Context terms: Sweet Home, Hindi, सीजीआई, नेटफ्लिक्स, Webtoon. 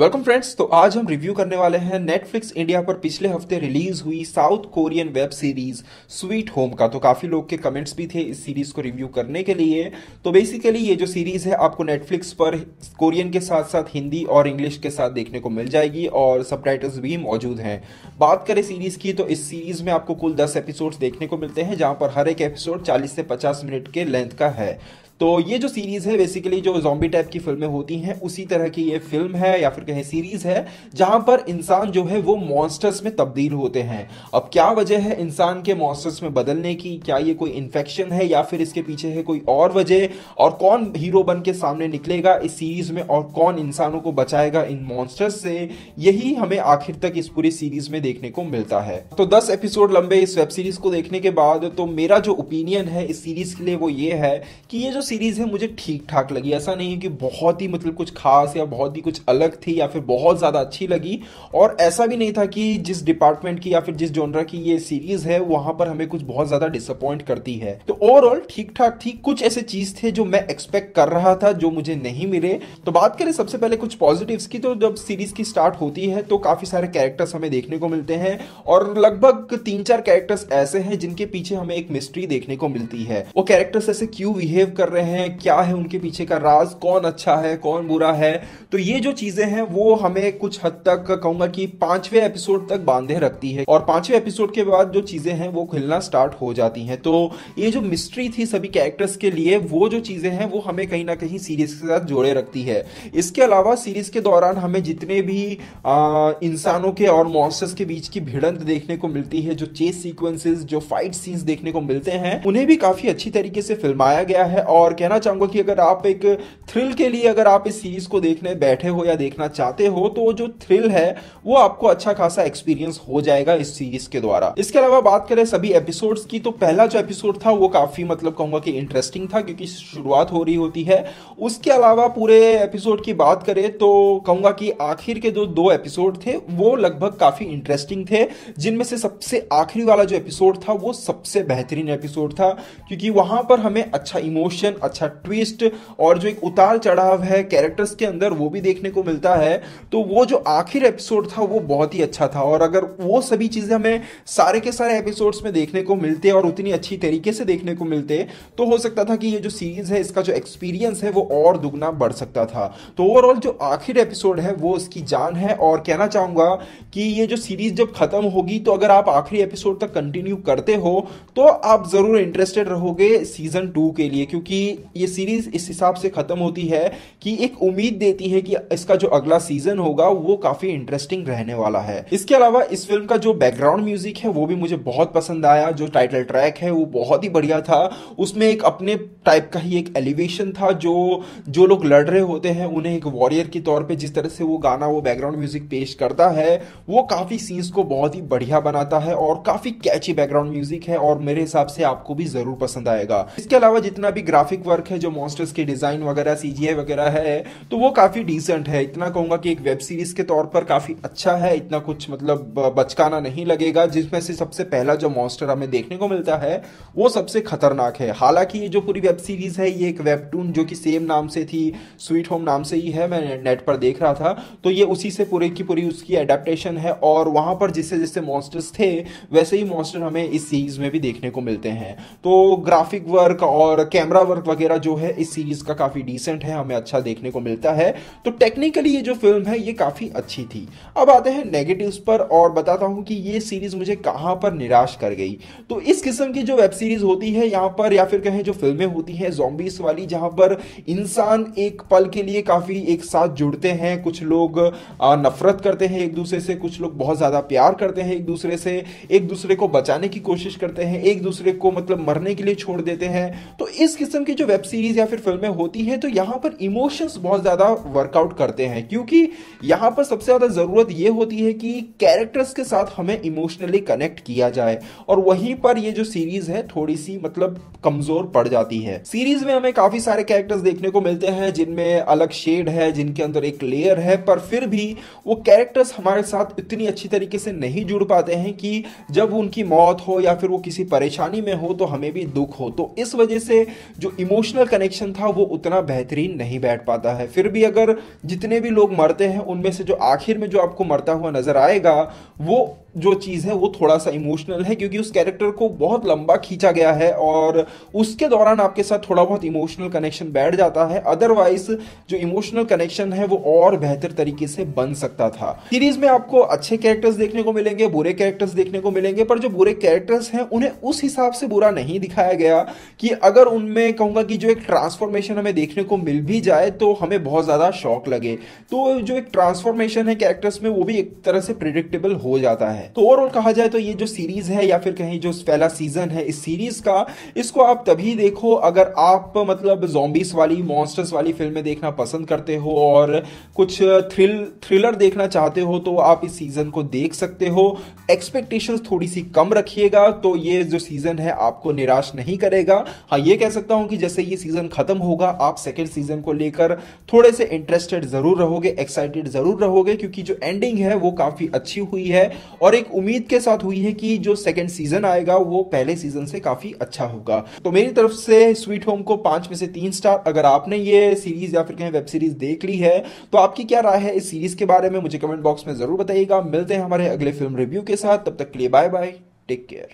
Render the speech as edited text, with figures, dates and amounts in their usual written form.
Welcome friends, तो आज हम रिव्यू करने वाले हैं नेटफ्लिक्स इंडिया पर पिछले हफ्ते रिलीज हुई South Korean web series Sweet Home का। तो काफ़ी लोग के कमेंट्स भी थे इस सीरीज को रिव्यू करने के लिए। तो बेसिकली ये जो सीरीज है आपको नेटफ्लिक्स पर कोरियन के साथ साथ हिंदी और इंग्लिश के साथ देखने को मिल जाएगी और सबटाइटल्स भी मौजूद हैं। बात करें सीरीज की तो इस सीरीज में आपको कुल 10 एपिसोड देखने को मिलते हैं, जहाँ पर हर एक एपिसोड 40 से 50 मिनट के लेंथ का है। तो ये जो सीरीज़ है बेसिकली जो जॉम्बी टाइप की फिल्में होती हैं उसी तरह की ये फिल्म है या फिर कहीं सीरीज़ है, जहां पर इंसान जो है वो मॉन्स्टर्स में तब्दील होते हैं। अब क्या वजह है इंसान के मॉन्स्टर्स में बदलने की, क्या ये कोई इन्फेक्शन है या फिर इसके पीछे है कोई और वजह, और कौन हीरो बन के सामने निकलेगा इस सीरीज़ में और कौन इंसानों को बचाएगा इन मॉन्स्टर्स से, यही हमें आखिर तक इस पूरी सीरीज़ में देखने को मिलता है। तो 10 एपिसोड लंबे इस वेब सीरीज़ को देखने के बाद तो मेरा जो ओपिनियन है इस सीरीज़ के लिए वो ये है कि ये जो सीरीज है मुझे ठीक ठाक लगी। ऐसा नहीं है कि बहुत ही मतलब कुछ खास या बहुत ही कुछ अलग थी या फिर बहुत ज्यादा अच्छी लगी, और ऐसा भी नहीं था कि जिस डिपार्टमेंट की या फिर जिस जॉनरा की ये सीरीज है वहां पर हमें कुछ बहुत ज्यादा डिसअपॉइंट करती है। तो ओवरऑल ठीक ठाक थी। कुछ ऐसे चीज थे जो मैं एक्सपेक्ट कर रहा था जो मुझे नहीं मिले। तो बात करें सबसे पहले कुछ पॉजिटिव्स की, तो जब सीरीज की स्टार्ट होती है तो काफी सारे कैरेक्टर्स हमें देखने को मिलते हैं और लगभग 3-4 कैरेक्टर्स ऐसे हैं जिनके पीछे हमें एक मिस्ट्री देखने को मिलती है। वो कैरेक्टर्स ऐसे क्यों बिहेव कर रहे हैं, क्या है उनके पीछे का राज, कौन अच्छा है कौन बुरा है, तो ये जो चीजें हैं वो हमें कुछ हद तक कहूंगा कि 5वें एपिसोड तक बांधे रखती है, और 5वें एपिसोड के बाद जो चीजें हैं वो खुलना स्टार्ट हो जाती हैं। तो ये जो मिस्ट्री थी सभी कैरेक्टर्स के लिए वो जो चीजें हैं वो हमें कहीं ना कहीं सीरीज के साथ जोड़े रखती है। इसके अलावा सीरीज के दौरान हमें जितने भी इंसानों के और मॉन्स्टर्स के बीच की भिड़ंत देखने को मिलती है, जो चेस सीक्वेंसेस जो फाइट सीन्स देखने को मिलते हैं, उन्हें भी काफी अच्छी तरीके से फिल्माया गया है। और कहना चाहूंगा कि अगर आप एक थ्रिल के लिए अगर आप इस सीरीज को देखने बैठे हो या देखना चाहते हो तो जो थ्रिल है वो आपको अच्छा खासा एक्सपीरियंस हो जाएगा इस सीरीज के द्वारा। इसके अलावा बात करें सभी एपिसोड्स की तो पहला जो एपिसोड था वो काफी मतलब कहूंगा कि इंटरेस्टिंग था, क्योंकि शुरुआत हो रही होती है। उसके अलावा पूरे एपिसोड की बात करें तो कहूंगा कि आखिर के जो 2 एपिसोड थे वो लगभग काफी इंटरेस्टिंग थे, जिनमें से सबसे आखिरी वाला जो एपिसोड था वो सबसे बेहतरीन एपिसोड था, क्योंकि वहां पर हमें अच्छा इमोशन, अच्छा ट्विस्ट और जो एक उतार चढ़ाव है कैरेक्टर्स के अंदर वो भी देखने को मिलता है। तो वो जो आखिर एपिसोड था वो बहुत ही अच्छा था, और अगर वो सभी चीजें हमें सारे के सारे एपिसोड्स में देखने को मिलते और उतनी अच्छी तरीके से देखने को मिलते तो हो सकता था कि ये जो सीरीज है इसका जो एक्सपीरियंस है वो और दुगना बढ़ सकता था। तो ओवरऑल जो आखिर एपिसोड है वो इसकी जान है, और कहना चाहूंगा कि ये जो सीरीज जब खत्म होगी तो अगर आप आखिरी एपिसोड तक कंटिन्यू करते हो तो आप जरूर इंटरेस्टेड रहोगे सीजन 2 के लिए, क्योंकि ये सीरीज इस हिसाब से खत्म होती है कि एक उम्मीद देती है कि इसका जो अगला सीजन होगा वो काफी इंटरेस्टिंग रहने वाला है। इसके अलावा इस फिल्म का जो बैकग्राउंड म्यूजिक है वो भी मुझे बहुत पसंद आया। जो टाइटल ट्रैक है वो बहुत ही बढ़िया था, उसमें एक अपने टाइप का ही एक एलिवेशन था। जो लोग लड़ रहे होते हैं उन्हें एक वॉरियर के तौर पर जिस तरह से वो गाना वो बैकग्राउंड म्यूजिक पेश करता है वो काफी सीन्स को बहुत ही बढ़िया बनाता है, और काफी कैची बैकग्राउंड म्यूजिक है और मेरे हिसाब से आपको भी जरूर पसंद आएगा। इसके अलावा जितना भी ग्राफिक वर्क है, जो मॉन्स्टर्स के डिजाइन वगैरह सीजीआई वगैरह है, तो वो काफी डिसेंट है। इतना कहूंगा कि एक वेब सीरीज के तौर पर काफी अच्छा है, इतना कुछ मतलब बचकाना नहीं लगेगा। जिसमें से सबसे पहला जो मॉन्स्टर हमें देखने को मिलता है वो सबसे खतरनाक है। हालांकि ये जो पूरी वेब सीरीज है ये एक वेबटून जो कि सेम नाम से थी, स्वीट होम नाम से ही है, मैं नेट पर देख रहा था, तो ये उसी से पूरी की पूरी उसकी एडेप्टेशन है, और वहां पर जिससे जिससे मॉन्स्टर्स थे वैसे ही मॉन्स्टर हमें इस सीरीज में भी देखने को मिलते हैं। तो ग्राफिक वर्क और कैमरा वर्क वगैरह जो है इस सीरीज का काफी डिसेंट है, हमें अच्छा देखने को मिलता है। तो टेक्निकली ये जो फिल्म है ये काफी अच्छी थी। अब आते हैं नेगेटिव्स पर, और बताता हूं कि ये सीरीज मुझे कहां पर निराश कर गई। तो इस किस्म की जो वेब सीरीज होती है यहां पर, या फिर कहें जो फिल्में होती हैं ज़ॉम्बीज़ वाली, जहां पर इंसान एक पल के लिए काफी एक साथ जुड़ते हैं, कुछ लोग नफरत करते हैं एक दूसरे से, कुछ लोग बहुत ज्यादा प्यार करते हैं एक दूसरे से, एक दूसरे को बचाने की कोशिश करते हैं, एक दूसरे को मतलब मरने के लिए छोड़ देते हैं। तो इस किस्म की जो वेब सीरीज या फिर फिल्में होती हैं तो यहाँ पर इमोशंस बहुत ज्यादा वर्कआउट करते हैं, क्योंकि यहाँ पर सबसे ज्यादा जरूरत ये होती है कि कैरेक्टर्स के साथ हमें इमोशनली कनेक्ट किया जाए, और वहीं पर ये जो सीरीज है थोड़ी सी मतलब कमजोर पड़ जाती है। सीरीज में हमें काफी सारे कैरेक्टर्स देखने को मिलते हैं जिनमें अलग शेड है, जिनके अंदर एक लेयर है, पर फिर भी वो कैरेक्टर्स हमारे साथ इतनी अच्छी तरीके से नहीं जुड़ पाते हैं कि जब उनकी मौत हो या फिर वो किसी परेशानी में हो तो हमें भी दुख हो। तो इस वजह से जो इमोशनल कनेक्शन था वो उतना बेहतरीन नहीं बैठ पाता है। फिर भी अगर जितने भी लोग मरते हैं उनमें से जो आखिर में जो आपको मरता हुआ नज़र आएगा वो जो चीज़ है वो थोड़ा सा इमोशनल है, क्योंकि उस कैरेक्टर को बहुत लंबा खींचा गया है और उसके दौरान आपके साथ थोड़ा बहुत इमोशनल कनेक्शन बैठ जाता है। अदरवाइज जो इमोशनल कनेक्शन है वो और बेहतर तरीके से बन सकता था। सीरीज में आपको अच्छे कैरेक्टर्स देखने को मिलेंगे, बुरे कैरेक्टर्स देखने को मिलेंगे, पर जो बुरे कैरेक्टर्स हैं उन्हें उस हिसाब से बुरा नहीं दिखाया गया कि अगर उनमें कहूँगा कि जो एक ट्रांसफॉर्मेशन हमें देखने को मिल भी जाए तो हमें बहुत ज़्यादा शॉक लगे। तो जो एक ट्रांसफॉर्मेशन है कैरेक्टर्स में वो भी एक तरह से प्रिडिक्टेबल हो जाता है। तो ओवरऑल कहा जाए तो ये जो सीरीज है या फिर कहीं जो पहला सीजन है इस सीरीज का, इसको आप तभी देखो अगर आप मतलब ज़ॉम्बीज़ वाली मॉन्स्टर्स वाली फिल्में देखना पसंद करते हो और कुछ थ्रिलर देखना चाहते हो तो आप इस सीज़न को देख सकते हो। एक्सपेक्टेशंस थोड़ी सी कम रखिएगा तो ये जो सीज़न है आपको निराश नहीं करेगा। हाँ, ये कह सकता हूँ कि जैसे ये सीज़न ख़त्म होगा आप सेकेंड सीज़न को लेकर थोड़े से इंटरेस्टेड ज़रूर रहोगे, एक्साइटेड ज़रूर रहोगे, क्योंकि जो एंडिंग है वो काफ़ी अच्छी हुई है और एक उम्मीद के साथ हुई है कि जो सेकेंड सीज़न आएगा वो पहले सीज़न से काफ़ी अच्छा होगा। तो मेरी तरफ से स्वीट होम को 5 में से 3 स्टार। अगर आपने ये सीरीज़ या फिर कहीं वेब सीरीज़ देख ली है तो आपकी क्या राय है इस सीरीज़ के बारे में, मुझे कमेंट बॉक्स में ज़रूर बताइएगा। मिलते हैं हमारे अगले फिल्म रिव्यू के साथ, तब तक के लिए बाय बाय, टेक केयर।